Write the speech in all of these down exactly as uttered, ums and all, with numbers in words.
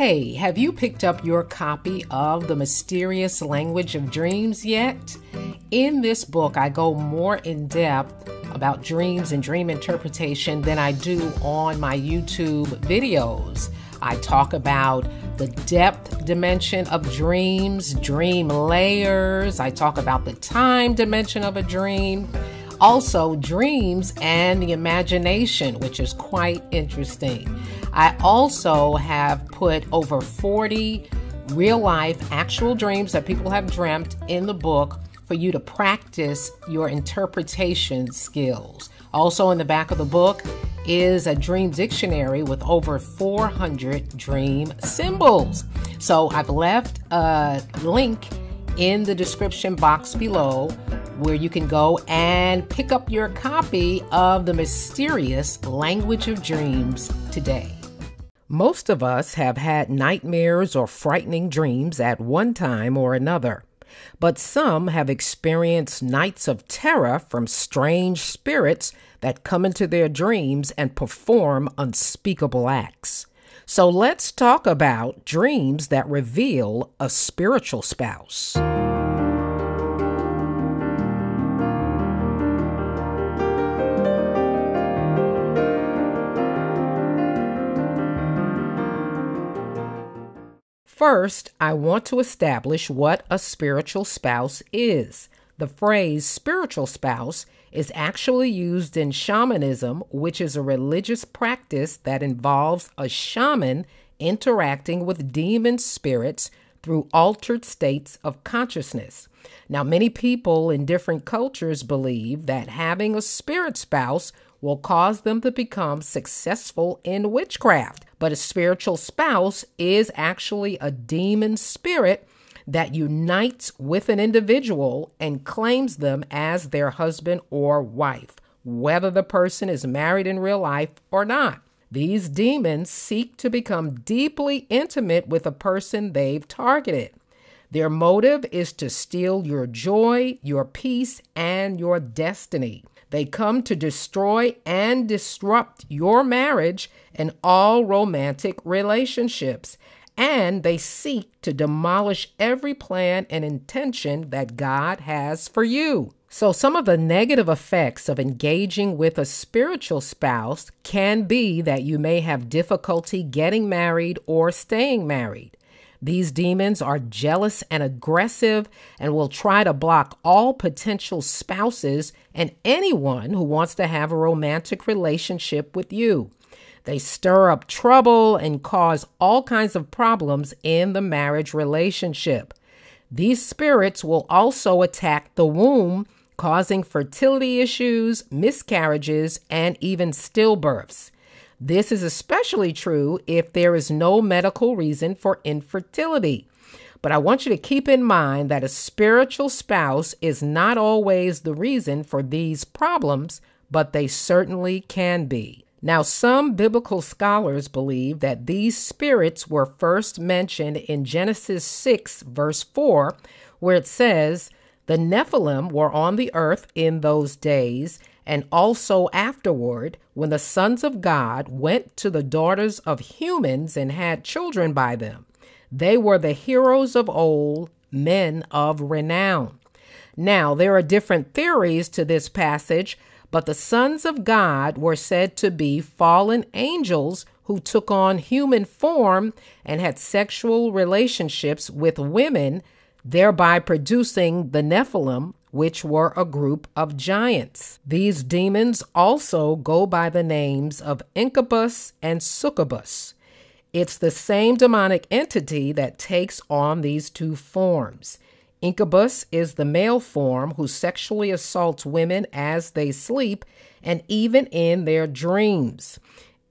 Hey, have you picked up your copy of The Mysterious Language of Dreams yet? In this book, I go more in depth about dreams and dream interpretation than I do on my YouTube videos. I talk about the depth dimension of dreams, dream layers. I talk about the time dimension of a dream. Also, dreams and the imagination, which is quite interesting. I also have put over forty real-life actual dreams that people have dreamt in the book for you to practice your interpretation skills. Also in the back of the book is a dream dictionary with over four hundred dream symbols. So I've left a link in the description box below where you can go and pick up your copy of The Mysterious Language of Dreams today. Most of us have had nightmares or frightening dreams at one time or another, but some have experienced nights of terror from strange spirits that come into their dreams and perform unspeakable acts. So let's talk about dreams that reveal a spiritual spouse. First, I want to establish what a spiritual spouse is. The phrase spiritual spouse is actually used in shamanism, which is a religious practice that involves a shaman interacting with demon spirits through altered states of consciousness. Now, many people in different cultures believe that having a spirit spouse will cause them to become successful in witchcraft. But a spiritual spouse is actually a demon spirit that unites with an individual and claims them as their husband or wife, whether the person is married in real life or not. These demons seek to become deeply intimate with a person they've targeted. Their motive is to steal your joy, your peace, and your destiny. They come to destroy and disrupt your marriage and all romantic relationships, and they seek to demolish every plan and intention that God has for you. So some of the negative effects of engaging with a spiritual spouse can be that you may have difficulty getting married or staying married. These demons are jealous and aggressive and will try to block all potential spouses and anyone who wants to have a romantic relationship with you. They stir up trouble and cause all kinds of problems in the marriage relationship. These spirits will also attack the womb, causing fertility issues, miscarriages, and even stillbirths. This is especially true if there is no medical reason for infertility. But I want you to keep in mind that a spiritual spouse is not always the reason for these problems, but they certainly can be. Now, some biblical scholars believe that these spirits were first mentioned in Genesis six, verse four, where it says, "The Nephilim were on the earth in those days, and also afterward, when the sons of God went to the daughters of humans and had children by them. They were the heroes of old, men of renown." Now, there are different theories to this passage, but the sons of God were said to be fallen angels who took on human form and had sexual relationships with women, thereby producing the Nephilim, which were a group of giants. These demons also go by the names of Incubus and Succubus. It's the same demonic entity that takes on these two forms. Incubus is the male form who sexually assaults women as they sleep and even in their dreams.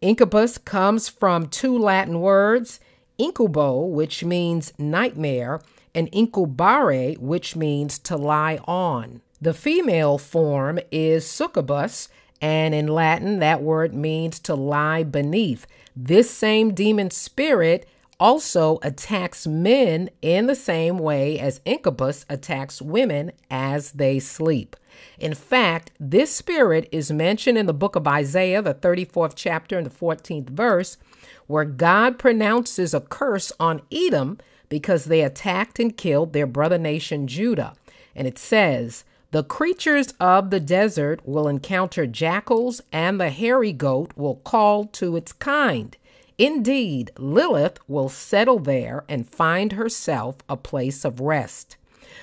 Incubus comes from two Latin words, incubo, which means nightmare, and incubare, which means to lie on. The female form is succubus, and in Latin, that word means to lie beneath. This same demon spirit also attacks men in the same way as Incubus attacks women as they sleep. In fact, this spirit is mentioned in the book of Isaiah, the thirty-fourth chapter and the fourteenth verse, where God pronounces a curse on Edom because they attacked and killed their brother nation Judah. And it says, the creatures of the desert will encounter jackals, and the hairy goat will call to its kind. Indeed, Lilith will settle there and find herself a place of rest.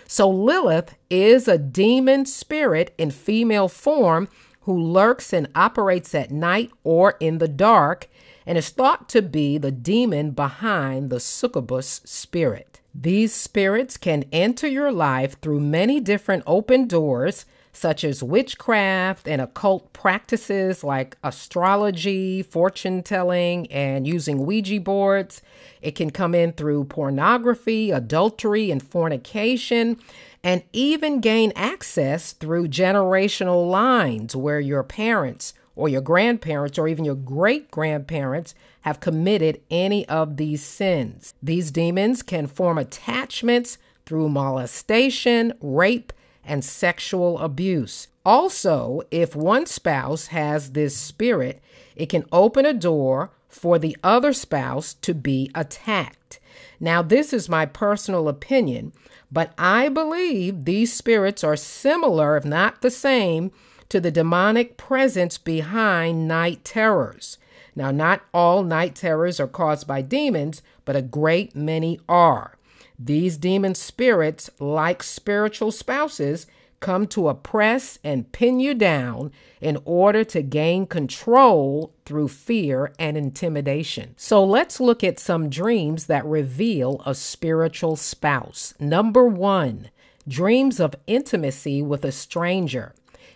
So Lilith is a demon spirit in female form who lurks and operates at night or in the dark, and is thought to be the demon behind the Succubus spirit. These spirits can enter your life through many different open doors, such as witchcraft and occult practices like astrology, fortune-telling, and using Ouija boards. It can come in through pornography, adultery, and fornication, and even gain access through generational lines where your parents or your grandparents, or even your great-grandparents have committed any of these sins. These demons can form attachments through molestation, rape, and sexual abuse. Also, if one spouse has this spirit, it can open a door for the other spouse to be attacked. Now, this is my personal opinion, but I believe these spirits are similar, if not the same, to the demonic presence behind night terrors. Now, not all night terrors are caused by demons, but a great many are. These demon spirits, like spiritual spouses, come to oppress and pin you down in order to gain control through fear and intimidation. So let's look at some dreams that reveal a spiritual spouse. Number one, dreams of intimacy with a stranger.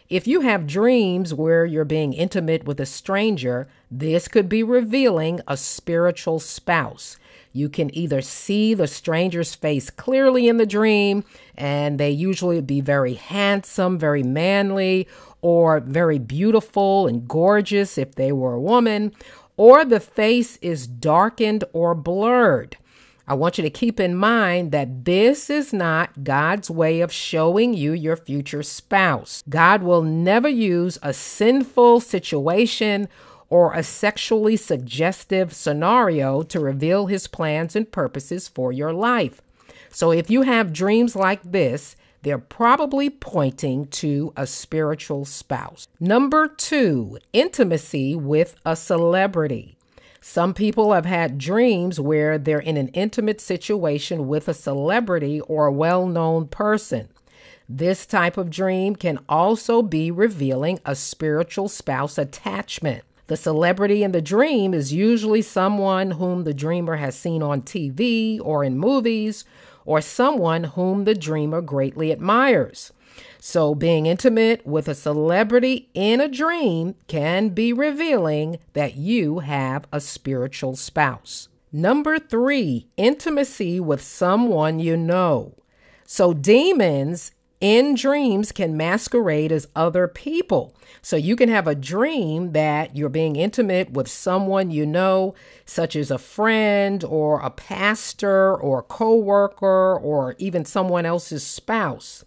If you have dreams where you're being intimate with a stranger, this could be revealing a spiritual spouse. You can either see the stranger's face clearly in the dream, and they usually be very handsome, very manly, or very beautiful and gorgeous if they were a woman, or the face is darkened or blurred. I want you to keep in mind that this is not God's way of showing you your future spouse. God will never use a sinful situation or a sexually suggestive scenario to reveal his plans and purposes for your life. So if you have dreams like this, they're probably pointing to a spiritual spouse. Number two, intimacy with a celebrity. Some people have had dreams where they're in an intimate situation with a celebrity or a well-known person. This type of dream can also be revealing a spiritual spouse attachment. The celebrity in the dream is usually someone whom the dreamer has seen on T V or in movies, or someone whom the dreamer greatly admires. So being intimate with a celebrity in a dream can be revealing that you have a spiritual spouse. Number three, intimacy with someone you know. So demons in dreams can masquerade as other people. So you can have a dream that you're being intimate with someone you know, such as a friend or a pastor or a coworker or even someone else's spouse.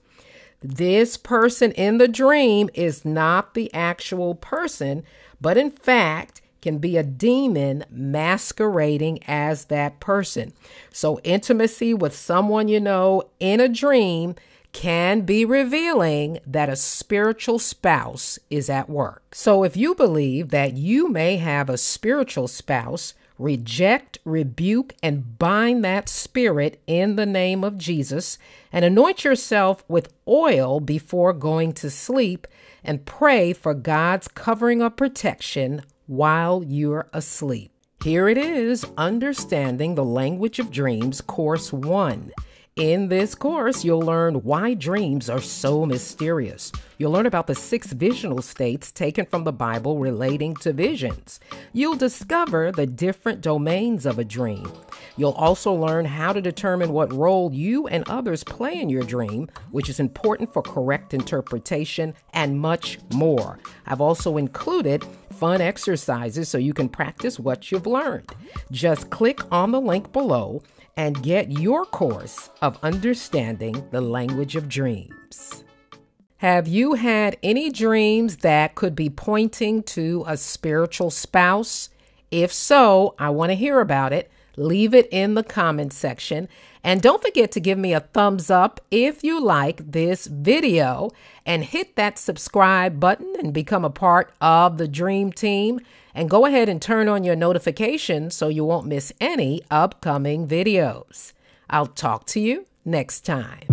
This person in the dream is not the actual person, but in fact can be a demon masquerading as that person. So intimacy with someone you know in a dream can be revealing that a spiritual spouse is at work. So if you believe that you may have a spiritual spouse, reject, rebuke, and bind that spirit in the name of Jesus, and anoint yourself with oil before going to sleep, and pray for God's covering or protection while you're asleep. Here it is, Understanding the Language of Dreams, Course One. In this course, you'll learn why dreams are so mysterious. You'll learn about the six visional states taken from the Bible relating to visions. You'll discover the different domains of a dream. You'll also learn how to determine what role you and others play in your dream, which is important for correct interpretation, and much more. I've also included fun exercises so you can practice what you've learned. Just click on the link below and get your course of Understanding the Language of Dreams. Have you had any dreams that could be pointing to a spiritual spouse? If so, I want to hear about it. Leave it in the comment section. And don't forget to give me a thumbs up if you like this video and hit that subscribe button and become a part of the Dream Team. And go ahead and turn on your notifications so you won't miss any upcoming videos. I'll talk to you next time.